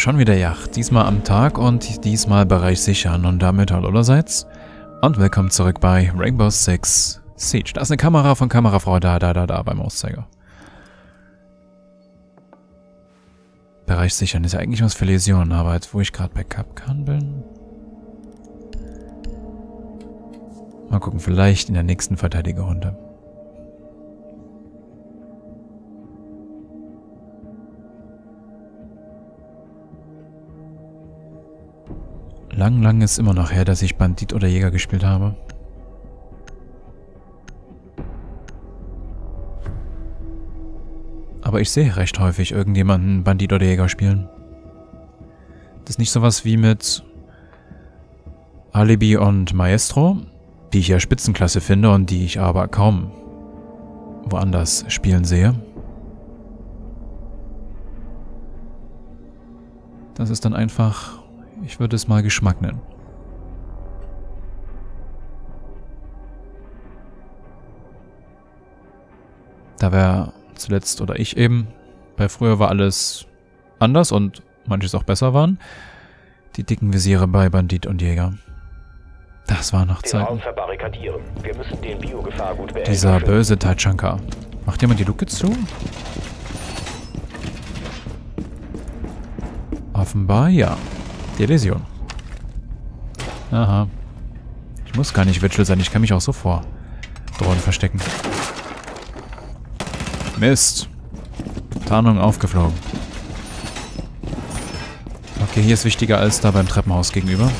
Schon wieder Yacht, diesmal am Tag und diesmal Bereich sichern. Und damit hallo allerseits und willkommen zurück bei Rainbow Six Siege. Da ist eine Kamera von Kamerafrau, da beim Auszeiger. Bereich sichern ist ja eigentlich was für Läsionen, aber jetzt wo ich gerade bei Kapkan bin... Mal gucken, vielleicht in der nächsten Verteidigerrunde. Lang ist immer noch her, dass ich Bandit oder Jäger gespielt habe. Aber ich sehe recht häufig irgendjemanden Bandit oder Jäger spielen. Das ist nicht sowas wie mit Alibi und Maestro, die ich ja Spitzenklasse finde und die ich aber kaum woanders spielen sehe. Das ist dann einfach... Ich würde es mal Geschmack nennen. Da wäre zuletzt, oder ich eben, bei früher war alles anders und manches auch besser waren. Die dicken Visiere bei Bandit und Jäger. Das war noch Zeit. Dieser böse Tachanka. Macht jemand die Luke zu? Offenbar ja. Die Läsion. Aha. Ich muss gar nicht Witschel sein, ich kann mich auch so vor Drohnen verstecken. Mist. Tarnung aufgeflogen. Okay, hier ist wichtiger als da beim Treppenhaus gegenüber.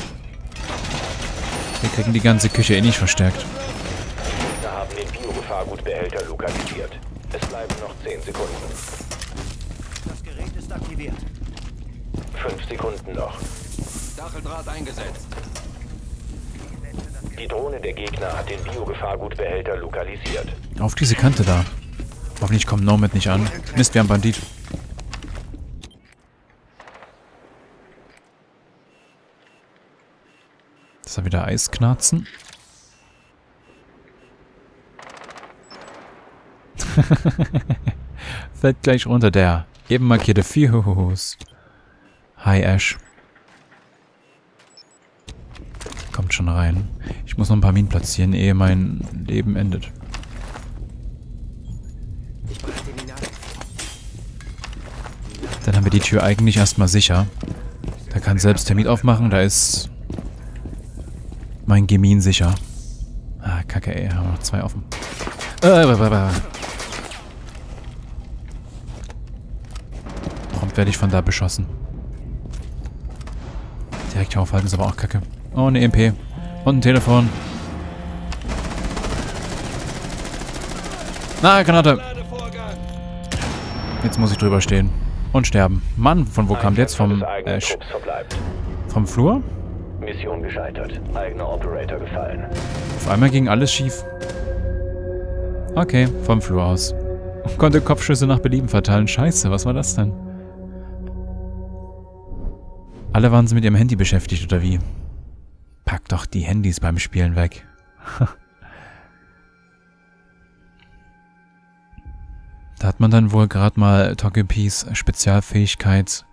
Wir kriegen die ganze Küche eh nicht verstärkt. Wir haben den Biogefahrgutbehälter lokalisiert. Es bleiben noch 10 Sekunden. Das Gerät ist aktiviert. 5 Sekunden noch. Stacheldraht eingesetzt. Die Drohne der Gegner hat den Biogefahrgutbehälter lokalisiert. Auf diese Kante da. Hoffentlich kommt Nomad nicht an. Mist, wir haben Bandit. Das war wieder Eisknarzen. Fällt gleich runter, der eben markierte Viehhus. Hi Ash. Kommt schon rein. Ich muss noch ein paar Minen platzieren, ehe mein Leben endet. Dann haben wir die Tür eigentlich erstmal sicher. Da kann selbst Termite aufmachen, da ist mein Gemin sicher. Ah, kacke ey, haben wir noch 2 offen. Prompt werde ich von da beschossen. Direkt aufhalten ist aber auch kacke. Oh, eine MP. Und ein Telefon. Na, Granate. Jetzt muss ich drüber stehen. Und sterben. Mann, von wo kam der jetzt? Vom Ash. Vom Flur? Mission gescheitert. Eigener Operator gefallen. Auf einmal ging alles schief. Okay, vom Flur aus. Und konnte Kopfschüsse nach Belieben verteilen. Scheiße, was war das denn? Alle waren sie mit ihrem Handy beschäftigt, oder wie? Pack doch die Handys beim Spielen weg. Da hat man dann wohl gerade mal Togepis Spezialfähigkeit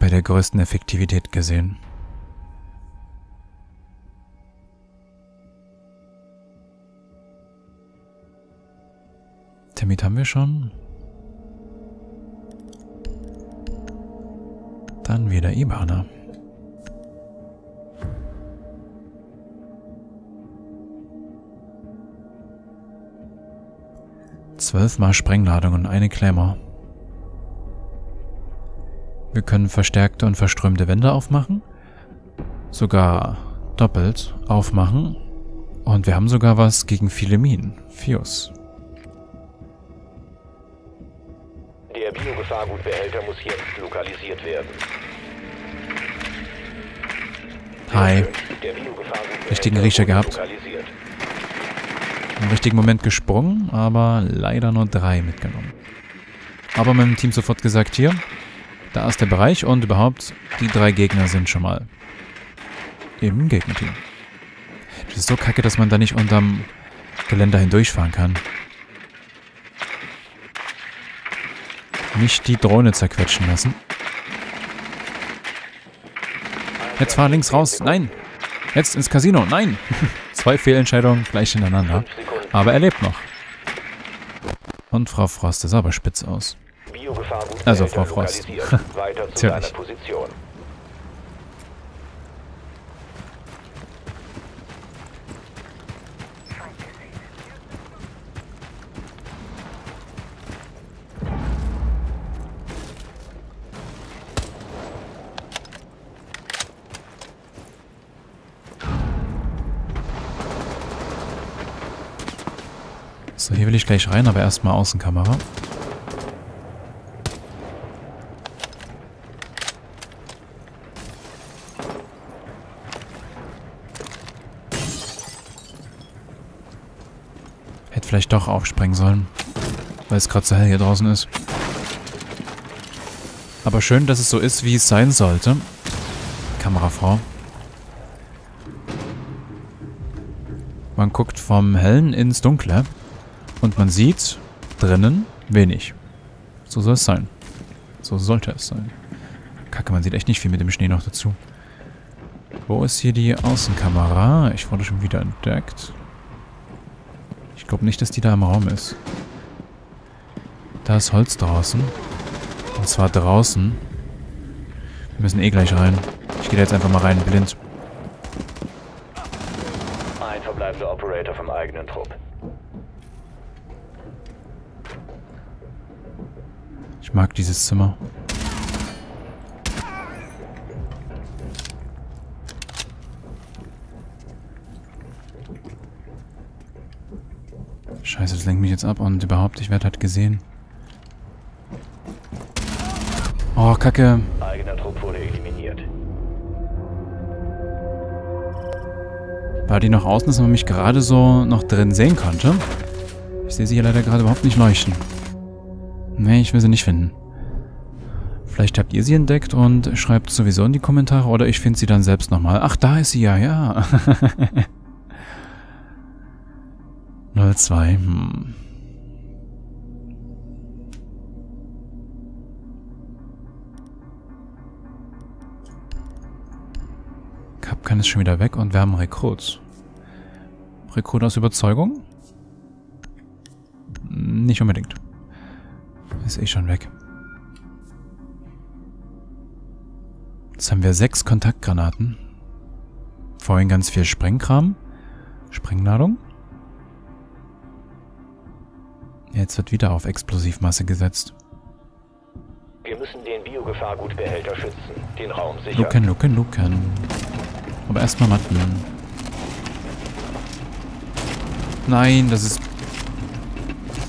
bei der größten Effektivität gesehen. Termit haben wir schon. Dann wieder Ibana. Zwölfmal Sprengladung und eine Klemmer. Wir können verstärkte und verströmte Wände aufmachen. Sogar doppelt aufmachen. Und wir haben sogar was gegen viele Minen. Fios. Der Biogefahrgutbehälter muss jetzt lokalisiert werden. Hi. Richtigen Riecher gehabt. Im richtigen Moment gesprungen, aber leider nur 3 mitgenommen. Aber meinem Team sofort gesagt, hier, da ist der Bereich und überhaupt, die 3 Gegner sind schon mal im Gegnerteam. Das ist so kacke, dass man da nicht unterm Geländer hindurchfahren kann. Nicht die Drohne zerquetschen lassen. Jetzt fahr links raus. Nein. Jetzt ins Casino. Nein. 2 Fehlentscheidungen gleich hintereinander. Aber er lebt noch. Und Frau Frost sah aber spitz aus. Also Frau Frost. Natürlich. So, hier will ich gleich rein, aber erstmal Außenkamera. Hätte vielleicht doch aufsprengen sollen, weil es gerade so hell hier draußen ist. Aber schön, dass es so ist, wie es sein sollte. Kamerafrau. Man guckt vom Hellen ins Dunkle. Und man sieht drinnen wenig. So soll es sein. So sollte es sein. Kacke, man sieht echt nicht viel mit dem Schnee noch dazu. Wo ist hier die Außenkamera? Ich wurde schon wieder entdeckt. Ich glaube nicht, dass die da im Raum ist. Da ist Holz draußen. Und zwar draußen. Wir müssen eh gleich rein. Ich gehe da jetzt einfach mal rein, blind. Ein verbleibender Operator vom eigenen Trupp. Ich mag dieses Zimmer. Scheiße, das lenkt mich jetzt ab und überhaupt, ich werde halt gesehen. Oh, Kacke. Eigener Trupp wurde eliminiert. War die noch außen, dass man mich gerade so noch drin sehen konnte? Ich sehe sie hier leider gerade überhaupt nicht leuchten. Nee, ich will sie nicht finden. Vielleicht habt ihr sie entdeckt und schreibt sowieso in die Kommentare oder ich finde sie dann selbst nochmal. Ach, da ist sie ja, ja. 02. Kapkan ist schon wieder weg und wir haben Rekrut. Rekrut aus Überzeugung? Nicht unbedingt. Ist eh schon weg. Jetzt haben wir 6 Kontaktgranaten. Vorhin ganz viel Sprengkram. Sprengladung. Jetzt wird wieder auf Explosivmasse gesetzt. Wir müssen den Biogefahrgutbehälter schützen. Den Raum sichern. Luken, luken, luken. Aber erstmal matten. Nein, das ist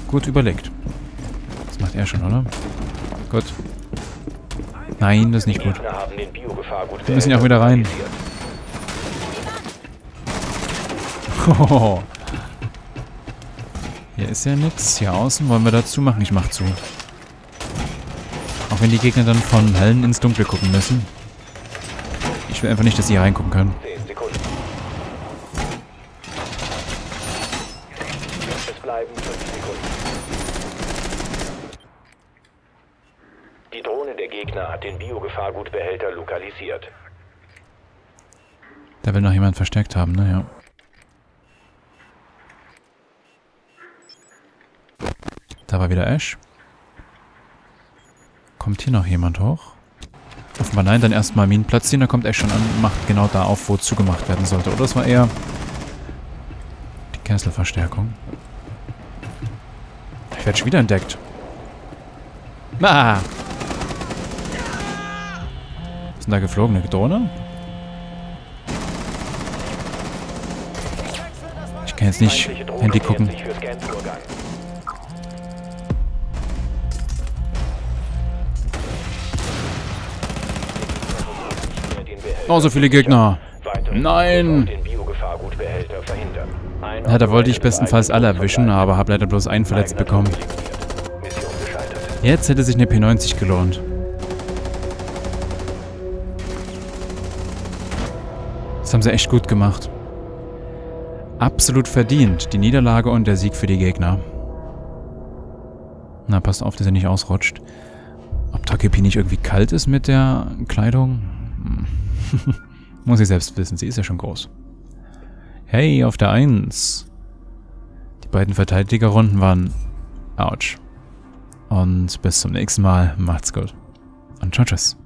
gut überlegt. Macht er schon, oder? Gut. Nein, das ist nicht gut. Wir müssen ja auch wieder rein. Oh. Hier ist ja nichts. Hier außen wollen wir dazu machen. Ich mach zu. Auch wenn die Gegner dann von Hellen ins Dunkle gucken müssen. Ich will einfach nicht, dass sie hier reingucken können. Gefahrgutbehälter lokalisiert. Da will noch jemand versteckt haben, ne? Ja. Da war wieder Ash. Kommt hier noch jemand hoch? Offenbar nein, dann erstmal Minen platzieren, da kommt Ash schon an und macht genau da auf, wo zugemacht werden sollte. Oder das war eher die Kesselverstärkung. Ich werde schon wieder entdeckt. Ah! Da geflogene Drohne? Ich kann jetzt nicht Handy gucken. Oh, so viele Gegner. Nein! Ja, da wollte ich bestenfalls alle erwischen, aber habe leider bloß einen verletzt bekommen. Jetzt hätte sich eine P90 gelohnt. Das haben sie echt gut gemacht. Absolut verdient, die Niederlage und der Sieg für die Gegner. Na, passt auf, dass er nicht ausrutscht. Ob Togepi nicht irgendwie kalt ist mit der Kleidung? Muss sie selbst wissen, sie ist ja schon groß. Hey, auf der 1. Die beiden Verteidigerrunden waren... Autsch. Und bis zum nächsten Mal. Macht's gut. Und tschüss.